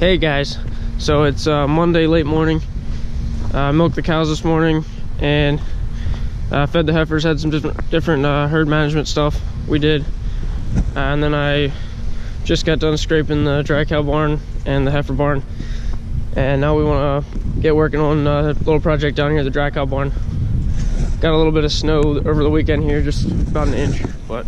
Hey guys, so it's Monday late morning. Milked the cows this morning and fed the heifers, had some different herd management stuff we did, and then I just got done scraping the dry cow barn and the heifer barn, and now we want to get working on a little project down here at the dry cow barn. Got a little bit of snow over the weekend here, just about an inch, but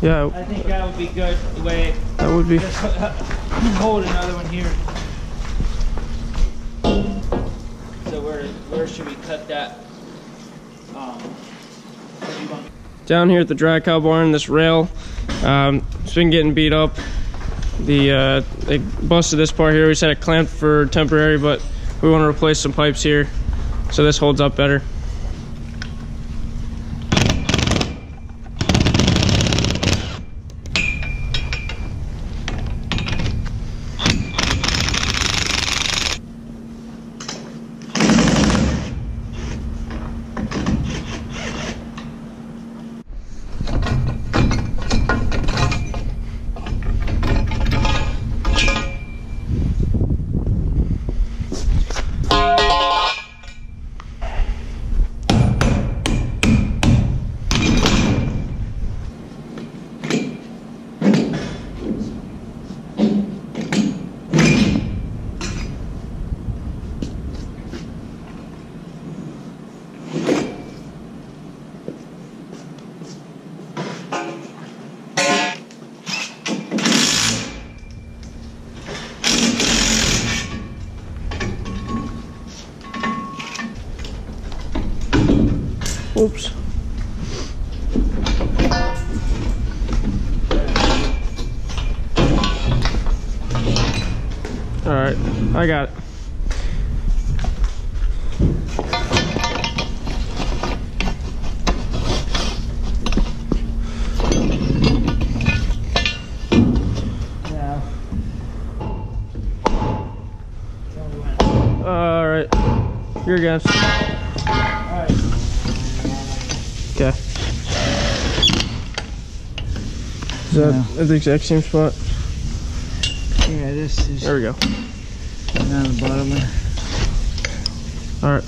yeah, I think that would be good the way that would be. Just hold another one here. So where should we cut that? Down here at the dry cow barn, this rail, it's been getting beat up. They busted this part here. We just had it clamped for temporary, but we want to replace some pipes here so this holds up better. Oops. All right, I got it. Yeah. All right, your guess. Okay. Is that at the exact same spot? Yeah, this is. There we go. Down the bottom there. All right.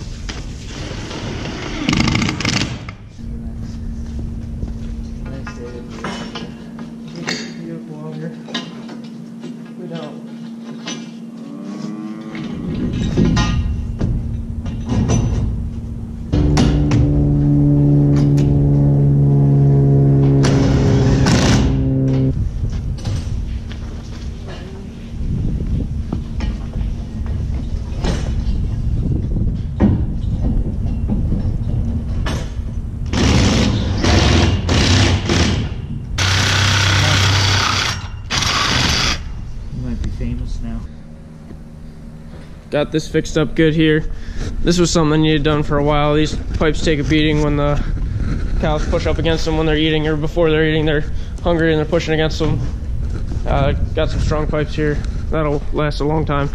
Got this fixed up good here. This was something I needed done for a while. These pipes take a beating when the cows push up against them when they're eating, or before they're eating, they're hungry and they're pushing against them. Got some strong pipes here. That'll last a long time.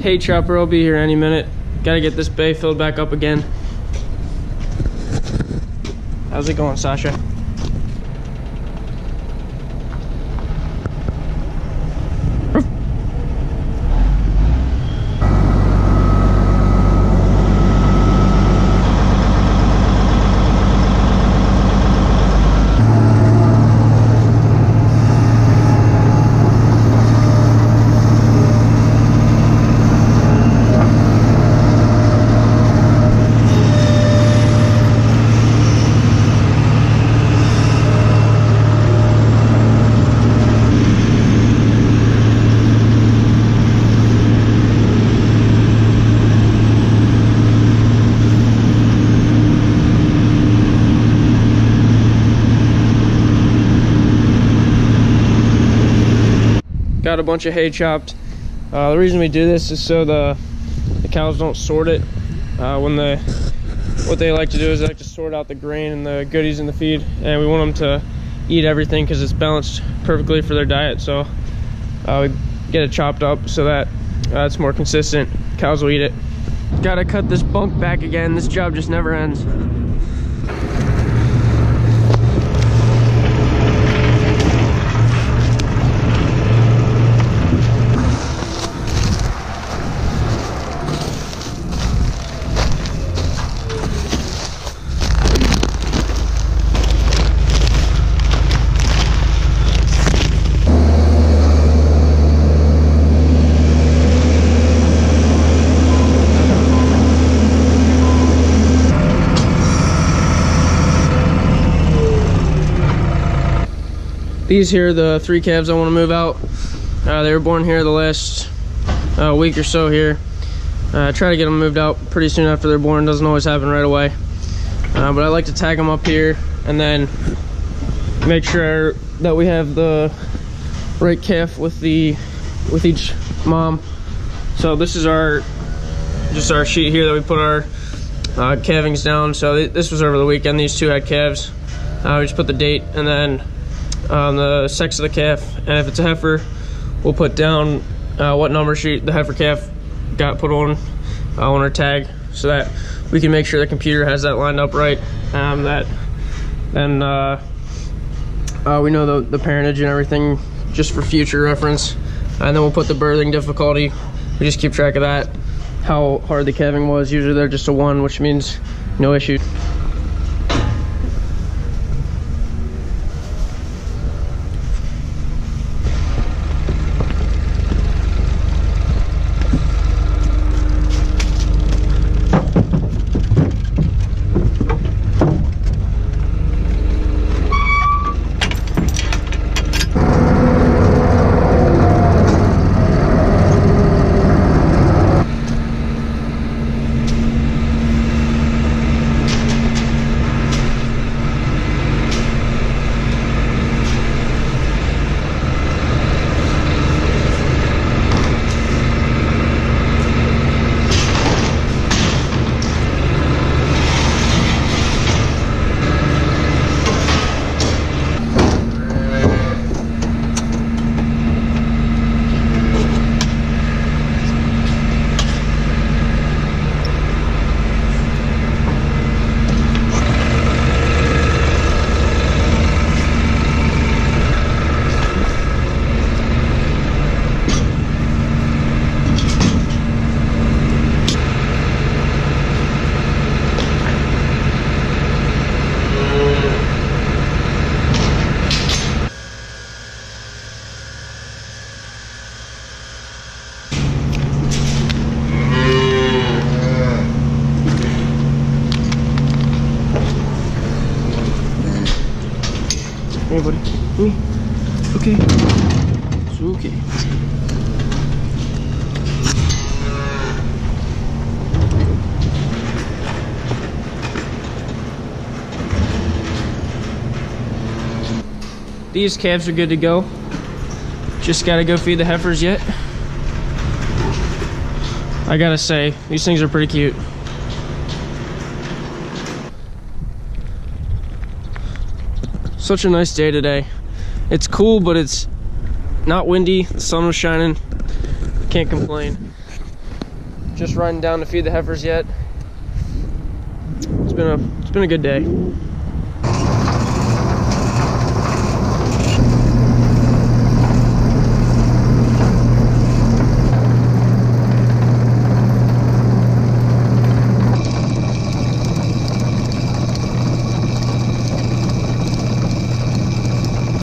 Hay chopper will be here any minute. Gotta get this bay filled back up again. How's it going, Sasha? Got a bunch of hay chopped. The reason we do this is so the cows don't sort it. What they like to do is they like to sort out the grain and the goodies in the feed, and we want them to eat everything because it's balanced perfectly for their diet. So we get it chopped up so that it's more consistent. Cows will eat it. Gotta cut this bunk back again. This job just never ends. These here are the three calves I want to move out. They were born here the last week or so here. I try to get them moved out pretty soon after they're born. Doesn't always happen right away. But I like to tag them up here and then make sure that we have the right calf with each mom. So this is just our sheet here that we put our calvings down. So this was over the weekend. These two had calves. We just put the date and then on the sex of the calf, and if it's a heifer, we'll put down what number the heifer calf got put on her tag, so that we can make sure the computer has that lined up right. That then we know the parentage and everything, just for future reference. And then we'll put the birthing difficulty. We just keep track of that, how hard the calving was. Usually they're just a 1, which means no issue. Hey buddy, me. Okay. It's okay. These calves are good to go. Just gotta go feed the heifers yet. I gotta say, these things are pretty cute. Such a nice day today. It's cool, but it's not windy. The sun was shining. Can't complain. Just riding down to feed the heifers yet. It's been a good day.